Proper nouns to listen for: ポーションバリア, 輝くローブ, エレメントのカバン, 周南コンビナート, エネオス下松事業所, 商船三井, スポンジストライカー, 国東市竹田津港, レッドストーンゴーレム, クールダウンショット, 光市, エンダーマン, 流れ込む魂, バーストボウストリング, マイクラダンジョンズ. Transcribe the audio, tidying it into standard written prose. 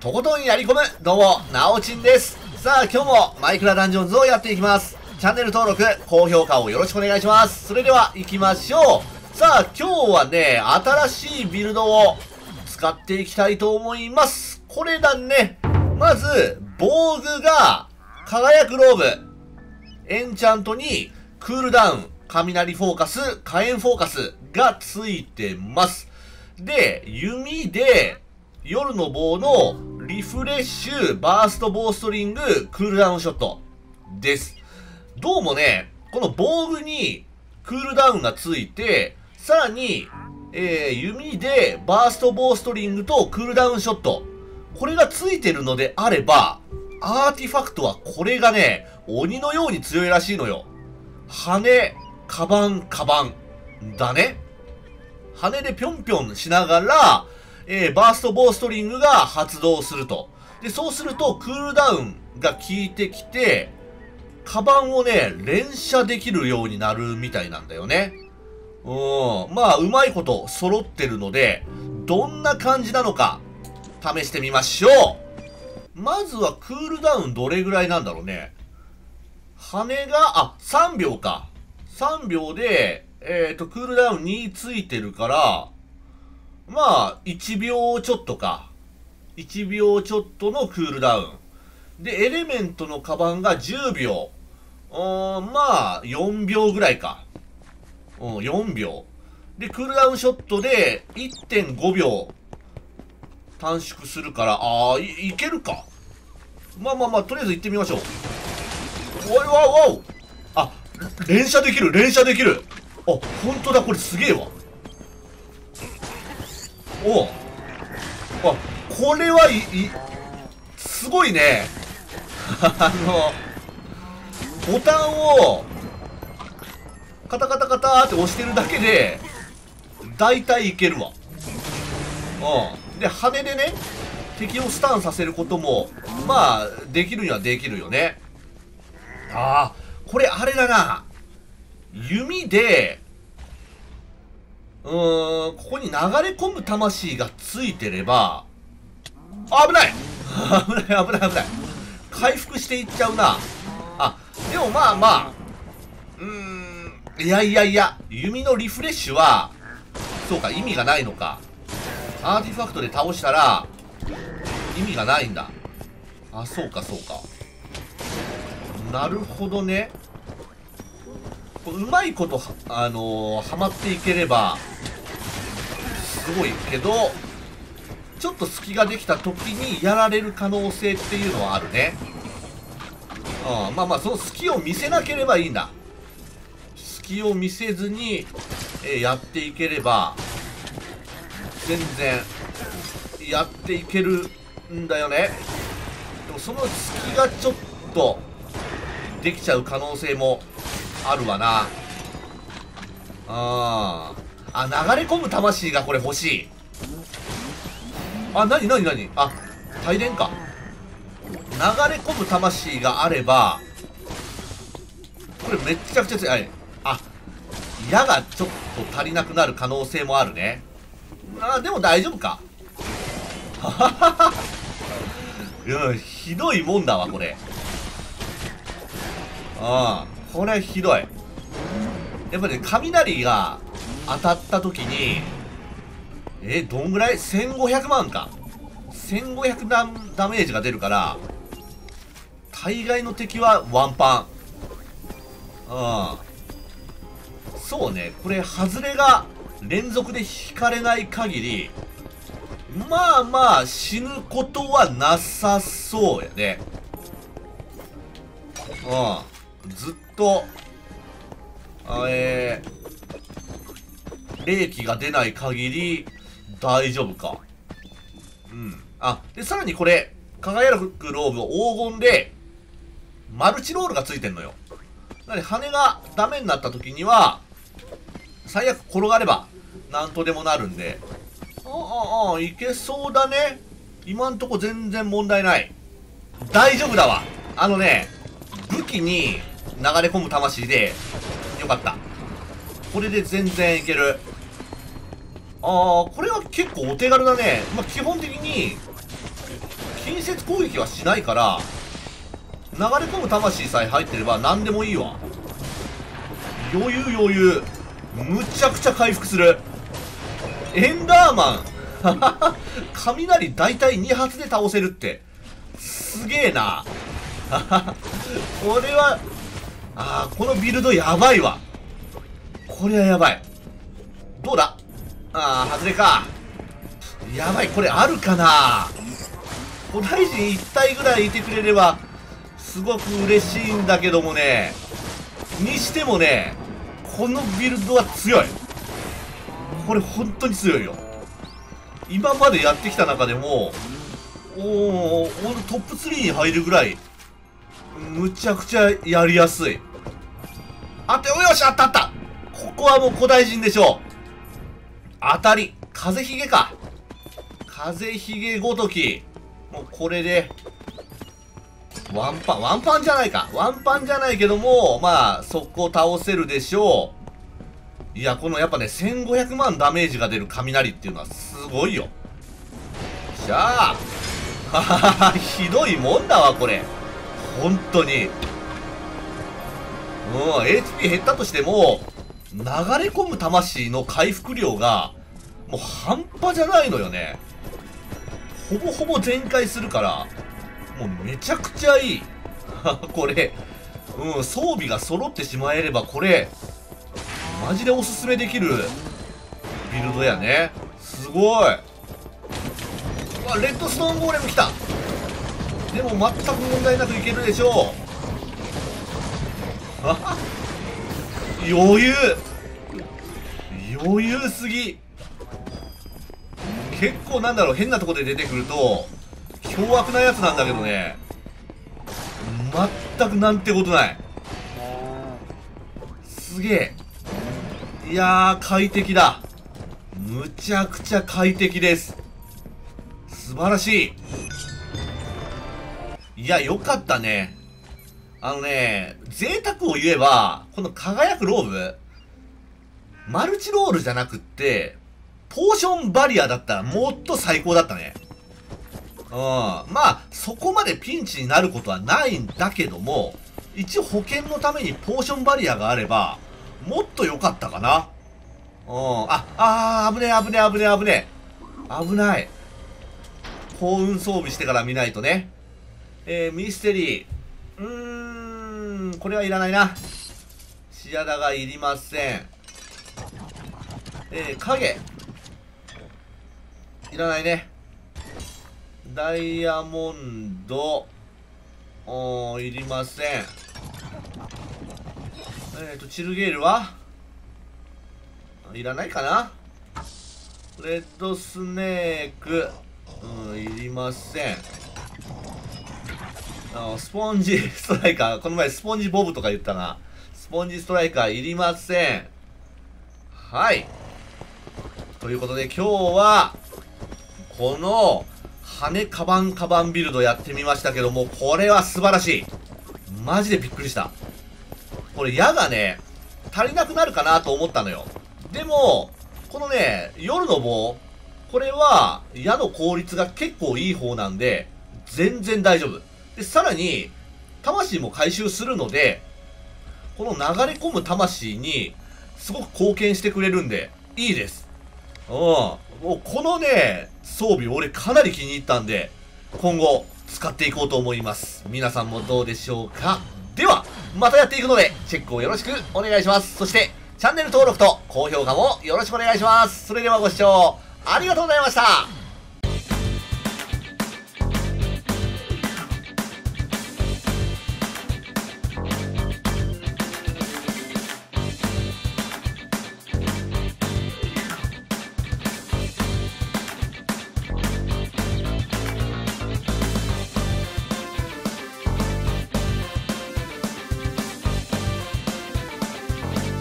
とことんやり込む、どうも、なおちんです。さあ、今日もマイクラダンジョンズをやっていきます。チャンネル登録、高評価をよろしくお願いします。それでは、行きましょう。さあ、今日はね、新しいビルドを使っていきたいと思います。これだね。まず、防具が、輝くローブ、エンチャントに、クールダウン、雷フォーカス、火炎フォーカスがついてます。で、弓で、夜の棒のリフレッシュ、バーストボウストリング、クールダウンショットです。どうもね、この防具にクールダウンがついて、さらに、弓でバーストボウストリングとクールダウンショット。これがついてるのであれば、アーティファクトはこれがね、鬼のように強いらしいのよ。羽、カバン、だね。羽でぴょんぴょんしながら、バーストボウストリングが発動すると。で、そうすると、クールダウンが効いてきて、カバンをね、連射できるようになるみたいなんだよね。まあ、うまいこと揃ってるので、どんな感じなのか、試してみましょう。まずは、クールダウンどれぐらいなんだろうね。羽が、3秒か。3秒で、クールダウン2ついてるから、まあ、1秒ちょっとか。1秒ちょっとのクールダウン。で、エレメントのカバンが10秒。まあ、4秒ぐらいか。4秒。で、クールダウンショットで 1.5 秒短縮するから、いけるか。まあ、とりあえず行ってみましょう。おいわお。連射できる。あ、ほんとだ、これすげえわ。これはいい、すごいね。ボタンを、カタカタカターって押してるだけで、だいたいいけるわ。で、羽でね、敵をスタンさせることも、まあ、できるにはできるよね。これあれだな。弓で、ここに流れ込む魂がついてれば、危ない。回復していっちゃうな。でもまあ。いや。弓のリフレッシュは、そうか、意味がないのか。アーティファクトで倒したら、意味がないんだ。そうか。なるほどね。うまいこと、はまっていければ、すごいけど、ちょっと隙ができた時にやられる可能性っていうのはあるね。まあ、その隙を見せなければいいんだ。隙を見せずに、やっていければ、全然、やっていけるんだよね。でもその隙がちょっと、できちゃう可能性もあるわな。流れ込む魂がこれ欲しい。なに。帯電か。流れ込む魂があれば、これめっちゃくちゃ強い。矢がちょっと足りなくなる可能性もあるね。でも大丈夫か。いや、ひどいもんだわ、これ。これひどい。やっぱり、ね、雷が当たった時に、どんぐらい ?1500 万か。1500ダメージが出るから、大概の敵はワンパン。そうね、これ、外れが連続で引かれない限り、まあ、死ぬことはなさそうやね。ずっと、冷気が出ない限り、大丈夫か。で、さらにこれ、輝くローブ黄金で、マルチロールがついてんのよ。なので、羽がダメになった時には、最悪転がれば、なんとでもなるんで、いけそうだね。今んとこ全然問題ない。大丈夫だわ。武器に、流れ込む魂で、よかった。これで全然いける。これは結構お手軽だね。基本的に、接攻撃はしないから、流れ込む魂さえ入ってれば何でもいいわ。余裕余裕。むちゃくちゃ回復する。エンダーマン。雷大体2発で倒せるって。すげえな。これは、あー、このビルドやばいわ。これはやばい。どうだ？あー、外れか。やばい、これあるかな？古代人1体ぐらいいてくれれば、すごく嬉しいんだけどもね。にしてもね、このビルドは強い。これ本当に強いよ。今までやってきた中でも、俺トップ3に入るぐらい、むちゃくちゃやりやすい。あって、およし、あったあった。ここはもう古代人でしょう。当たり。風ひげか。風ひげごとき。もうこれで、ワンパン、ワンパンじゃないか。ワンパンじゃないけども、まあ、速攻倒せるでしょう。いや、このやっぱね、1500万ダメージが出る雷っていうのはすごいよ。じゃあ、ははは、ひどいもんだわ、これ。本当に。うん、HP 減ったとしても、流れ込む魂の回復量が、もう半端じゃないのよね。ほぼほぼ全開するから、もうめちゃくちゃいい。これ、うん、装備が揃ってしまえれば、これ、マジでおすすめできるビルドやね。すごい。うわ、レッドストーンゴーレム来た。でも全く問題なくいけるでしょう。余裕。余裕すぎ。結構なんだろう、変なとこで出てくると、凶悪なやつなんだけどね。全くなんてことない。すげえ。いやー、快適だ。むちゃくちゃ快適です。素晴らしい。いや、よかったね。あのね、贅沢を言えば、この輝くローブ、マルチロールじゃなくって、ポーションバリアだったらもっと最高だったね。うん。まあ、そこまでピンチになることはないんだけども、一応保険のためにポーションバリアがあれば、もっと良かったかな。うん。危ねえ危ねえ危ねえ危ねえ。危ない。幸運装備してから見ないとね。ミステリー。これはいらないな。シアダがいりません。影。いらないね。ダイヤモンド。いりません。チルゲールはいらないかな。レッドスネーク。いりません。スポンジストライカー。この前スポンジボブとか言ったな。スポンジストライカーいりません。はい。ということで今日は、この、羽カバンカバンビルドやってみましたけども、これは素晴らしい。マジでびっくりした。これ矢がね、足りなくなるかなと思ったのよ。でも、このね、夜の棒、これは矢の効率が結構いい方なんで、全然大丈夫。で、さらに、魂も回収するので、この流れ込む魂に、すごく貢献してくれるんで、いいです。うん。もうこのね、装備俺かなり気に入ったんで、今後使っていこうと思います。皆さんもどうでしょうか？では、またやっていくので、チェックをよろしくお願いします。そして、チャンネル登録と高評価もよろしくお願いします。それではご視聴ありがとうございました。